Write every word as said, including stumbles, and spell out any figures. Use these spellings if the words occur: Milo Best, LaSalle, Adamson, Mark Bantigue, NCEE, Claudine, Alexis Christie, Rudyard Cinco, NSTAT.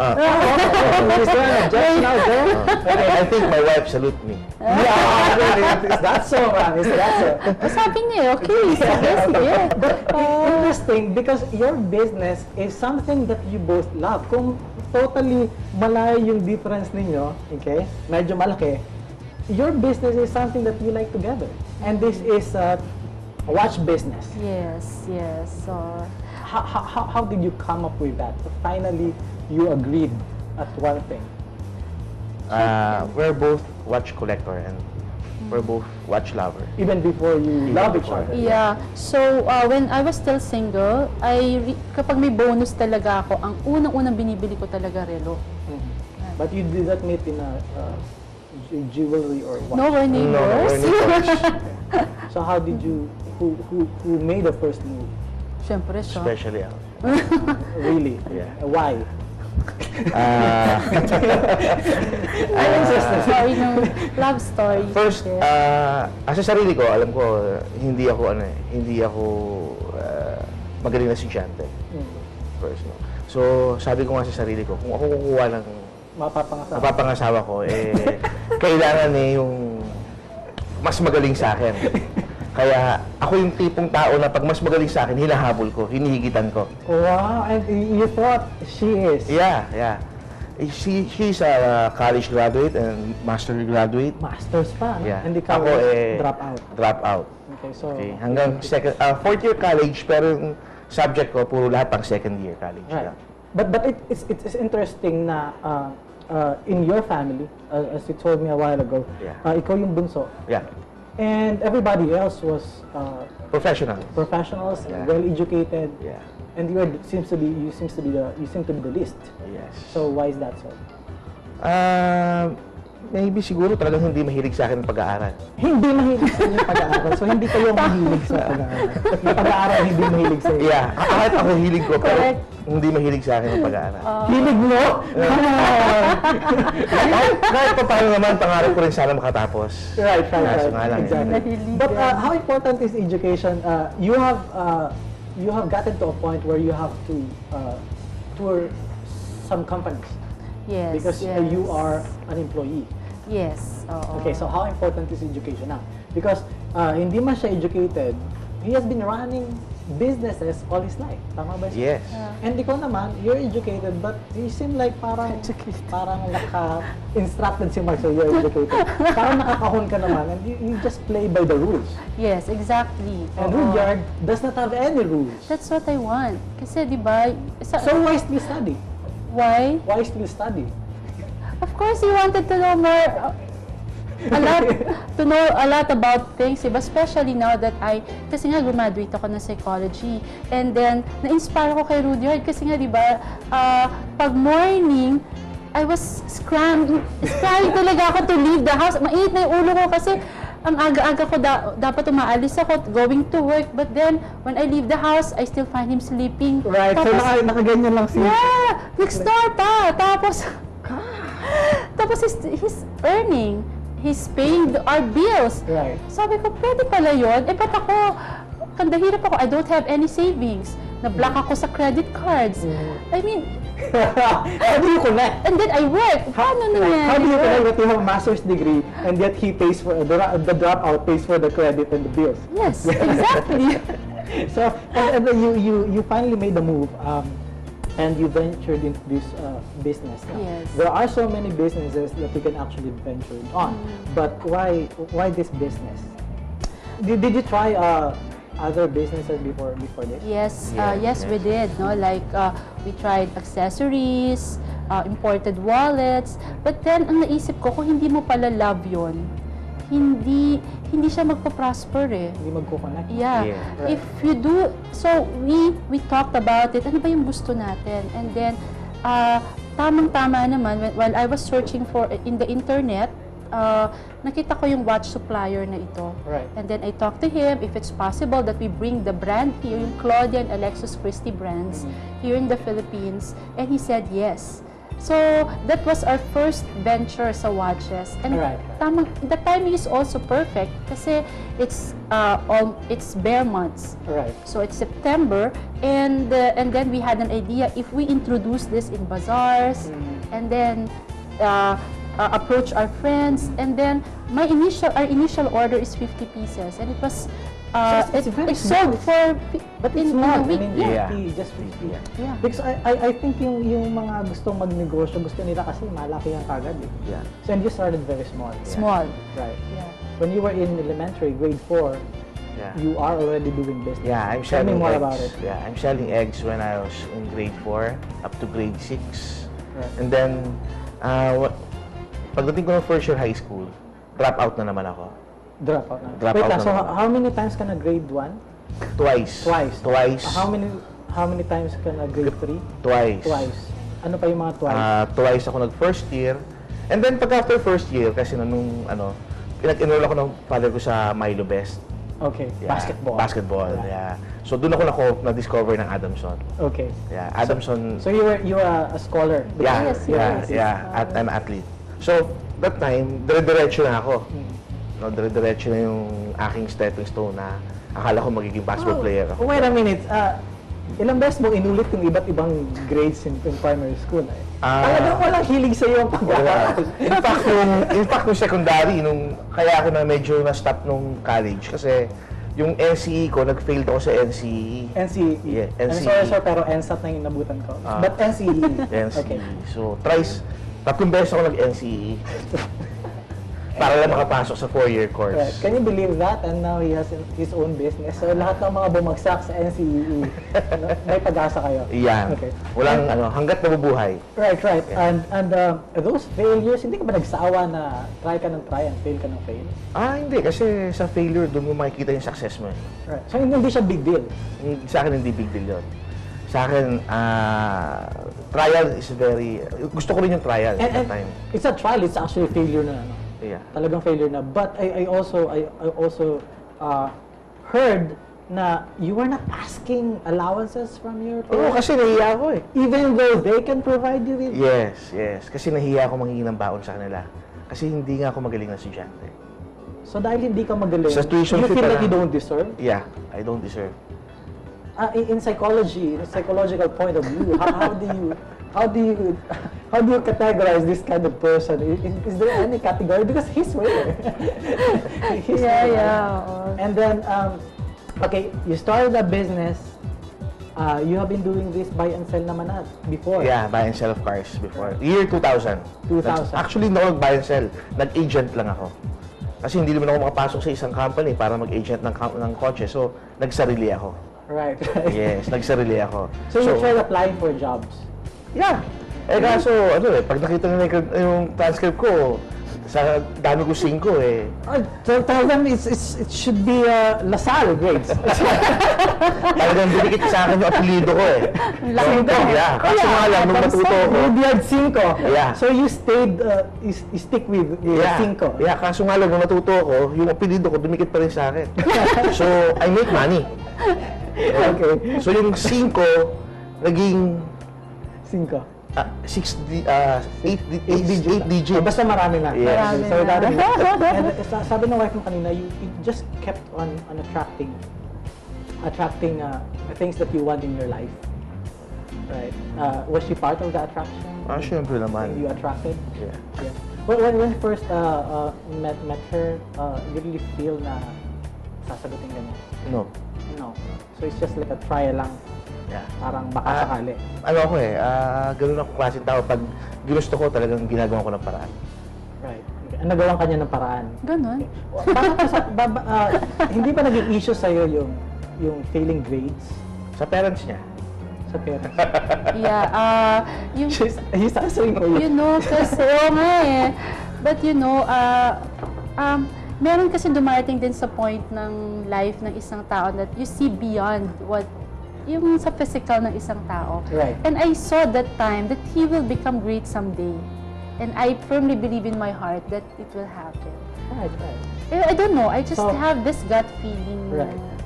Is there an objection out there? I, I think my wife salute me. Yeah, really, it's that so, ma'am. It's that so. Sabi niya, okay, sabi niya. But it's interesting because your business is something that you both love. Kung totally malayo yung difference ninyo, okay, medyo malaki, your business is something that you like together. And this is uh, a watch business. Yes, yes. Uh, how, how, how did you come up with that? Finally, you agreed at one thing. Uh, we're both watch collector and we're both watch lover. Even before you love each other. Yeah. So, uh, when I was still single, I re kapag may bonus talaga ako, ang unang-unang binibili ko talaga relo. Mm-hmm. But you did not meet in a... Uh, jewelry or what? No, we're neighbors. No, we're neighbors. So how did you, who, who, who made the first move? Siyempre siya. Especially Alex. Really? Yeah. Why? Uh, uh, sorry, no. Love story. First, uh, asa sarili ko, alam ko, hindi ako, ano, hindi ako uh, magaling na estudyante. First, no? So, sabi ko nga sa sarili ko, kung ako kukuha ng mapapangasawa. Mapapangasawa ko, eh, kailangan eh yung mas magaling sa akin. Kaya ako yung tipong tao na pag mas magaling sa akin, hinahabol ko, hinihigitan ko. Wow, and you thought she is? Yeah, yeah. She, she's a college graduate and master's graduate. Master's pa, yeah. And ikaw ako, eh, drop out? Drop out. Okay, so... Okay. Hanggang second, uh, fourth year college, pero yung subject ko, puro lahat pang second year college. Right. Yeah. But, but it, it's, it's interesting na uh, uh, in your family, uh, as you told me a while ago, yeah. uh, ikaw yung bunso. Yeah. And everybody else was... Uh, professionals. Professionals, yeah. Well-educated. Yeah. And you, are, seems to be, you, seems to be the, you seem to be the least. Yes. So why is that so? Uh, maybe siguro talagang hindi mahilig sa akin pag-aaral. Hindi mahilig sa inyo pag-aaral. So hindi kayo mahilig sa pag-aaral. Pag-aaral hindi mahilig sa inyo. Yeah. Kahit ako hilig ko, pero hindi mahilig sa akin ang pag-aaral. Uh, hilig mo? Kahit kahit pa paano naman, pangarap ko rin sana makatapos. Right, right, right. Lang, exactly. Yun. But uh, how important is education? Uh, you have uh, you have gotten to a point where you have to uh, tour some companies. Yes, because yes. you are an employee. Yes. Uh-oh. Okay, so how important is education now? Because uh, hindi man siya educated, he has been running businesses all his life. Tama ba siya? Yes. Yeah. And ikaw naman, you're educated, but you seem like parang educated. Parang naka-instructed si Mark, so you're educated. Parang nakakahon ka naman, and you, you just play by the rules. Yes, exactly. And uh-oh. Rudyard does not have any rules. That's what I want. Kasi di ba... So why still study? Why? Why still study? Of course, he wanted to know more, uh, a lot, to know a lot about things, especially now that I, kasi nga graduate ako ng psychology, and then na-inspire ako kay Rudyard kasi nga, di ba, uh, pag morning, I was scrambling, scrambling talaga ako to leave the house. Mainit na yung ulo ko kasi ang aga-aga ko, da dapat umaalis ako, going to work, but then, when I leave the house, I still find him sleeping. Right, tapos, so naka nakaganyan lang siya. Yeah, next door pa, tapos, tapos he's, he's earning, he's paying our bills. Right. Sabi ko, pwede pala yun, eh ba't ako, kandahirap ako, I don't have any savings, na-block ako sa credit cards. Mm-hmm. I mean, how do you connect? And then I work. How, Paano naman? How do you connect that you have a master's degree and yet he pays for, the, the dropout pays for the credit and the bills? Yes, exactly. So, and, and then you, you, you finally made the move um, and you ventured into this uh, business. Now, yes. There are so many businesses that you can actually venture on, mm. but why, why this business? Did, did you try uh, other businesses before before this? Yes, yeah, uh, yes, yes, we did. No, like uh, we tried accessories, uh, imported wallets. But then, ang naisip ko, kung hindi mo pala love yon, hindi hindi siya magpo-prosper eh. Hindi magko-connect. Yeah. Yeah. Right. If you do, so we we talked about it. Ano ba yung gusto natin? And then, uh, tamang-tama naman when, while I was searching for in the internet. Uh, nakita ko yung watch supplier na ito. Right. And then I talked to him if it's possible that we bring the brand here, yung Claudine and Alexis Christie brands, mm-hmm. here in the Philippines. And he said yes. So that was our first venture sa watches. And right. Tama, the timing is also perfect kasi it's uh, all, it's bare months. Right. So it's September, and uh, and then we had an idea if we introduce this in bazaars, mm-hmm. and then uh, uh, approach our friends, and then my initial our initial order is fifty pieces, and it was. Uh, so it's it, very it's sold for, but it's in, not, in a week. I mean, yeah. fifty, just fifty. Yeah. Yeah. Because I, I, I think yung, yung mga gustong magnegosyo, gusto nila kasi malaki ang kagad. Eh. Yeah. So and you started very small. Yeah. Small. Right. Yeah. When you were in elementary, grade four, yeah. you are already doing business. Yeah, I'm selling Tell me more eggs. About it. Yeah, I'm selling eggs when I was in grade four, up to grade six. Right. And then, uh, pagdating ko ng first year high school, drop out na naman ako. Drop out. Drop Wait, out lang, so naman. How many times ka na grade one? Twice. Twice. Twice. How many how many times ka na grade three? Twice. Twice. Ano pa yung mga twice? Uh, twice ako nag first year. And then pag after first year kasi na nung ano, pinag-enroll ako ng father ko sa Milo Best. Okay. Yeah. Basketball. Basketball. Yeah. yeah. So doon ako nako na discover ng Adamson. Okay. Yeah, Adamson. So, so you were you were a scholar. Yeah. Yes, yeah, yes, yeah, yeah. At an athlete. So that time, dire-diretso na ako. Hmm. No, dire-diretso na yung aking stepping stone na akala ko magiging basketball oh, player ako. Wait a minute. Uh, ilang beses mo inulit yung iba't ibang grades in, in primary school? Eh? Uh, Talagang walang hilig sa iyo ang pag-aaral. In fact, nung, in fact, nung secondary, nung, kaya ako na medyo na-stop nung college kasi yung N C E E ko, nag-failed ako sa N C E E. N C E E? Yeah, N C E E. Sorry, sorry, pero N S T A T na yung inabutan ko. Uh, But N C E E? N C E E. Okay. So, thrice, tatlong beses ako nag-N C E E. Para lang makapasok sa four-year course. Right. Can you believe that? And now he has his own business. So lahat ng mga bumagsak sa N C E E, ano, may pag-asa kayo. Yeah. Okay. Walang and, ano, hanggat nabubuhay. Right, right. Yeah. And and uh, those failures, hindi ka ba nagsawa na try ka ng try and fail ka ng fail? Ah, hindi. Kasi sa failure, doon mo makikita yung success mo. Right. So hindi siya big deal? Sa akin, hindi big deal yun. Sa akin, uh, trial is very... Gusto ko rin yung trial and, at the time. It's a trial. It's actually failure na ano. Yeah. Talagang failure na. But I, I also, I, I also uh, heard na you were not asking allowances from your parents. Oo, kasi nahiya ako eh. Even though they can provide you with... Yes, yes. Kasi nahiya ako mangingin ng baon sa kanila. Kasi hindi nga ako magaling na estudyante. So dahil hindi ka magaling, so, you feel that you don't deserve? Yeah, I don't deserve. Uh, in psychology, in a psychological point of view, how, how do you... How do you how do you categorize this kind of person? Is, is there any category? Because he's rare. he's yeah, rare. yeah. And then, um, okay, you started a business. Uh, you have been doing this buy and sell naman na before. Yeah, buy and sell of cars before. Year two thousand. two thousand. Actually, no, buy and sell. Nag-agent lang ako. Kasi hindi naman ako makapasok sa isang company para mag-agent ng, ng kotse. So, nagsarili ako. Right, right. Yes, nagsarili ako. So, so you tried applying for jobs? Yeah. Eh kaso, ano eh, pag nakita nila yung transcript ko, sa dami ko singko eh. Oh, so tell them it's, it's, it should be uh, LaSalle grades. Talagang binikit sa akin yung apelido ko eh. Singko? Yeah. Kasi nga lang, nung matuto ko. Rudyard Cinco. Yeah. So you stayed, uh, you, you stick with yeah. Cinco. Yeah, kaso nga lang, nung matuto ko, yung apelido ko, dumikit pa rin sa akin. So, I make money. Yeah. Okay. So yung Cinco, naging... Cinco. Ah, six, di, uh, eight, eight, eight, eight, eight digits. Oh, basta marami na. Yes. Marami so, na. And uh, sabi ng wife mo kanina, you, you just kept on, on attracting, attracting uh, things that you want in your life. Right. Uh, was she part of the attraction? Ah, syempre naman. You attracted? Yeah. yeah. Well, when, when first uh, uh, met, met her, uh, you really feel na sasagutin ka na? No. No. So, it's just like a trial lang. Yeah. Parang baka uh, sakali. Ano ako eh, uh, ganoon ako klaseng tao. Pag ginusto ko, talagang ginagawa ko ng paraan. Right. Nagawa ka niya ng paraan. Ganoon. uh, hindi pa naging issue sa'yo yung, yung failing grades? Sa parents niya. Sa parents. yeah. Uh, yung, She's, he's answering for you. You know, kasi o nga eh. But you know, uh, um, meron kasi dumarating din sa point ng life ng isang tao that you see beyond what yung sa physical ng isang tao. Right. And I saw that time that he will become great someday. And I firmly believe in my heart that it will happen. Right, right. I, I don't know. I just so, have this gut feeling. Right.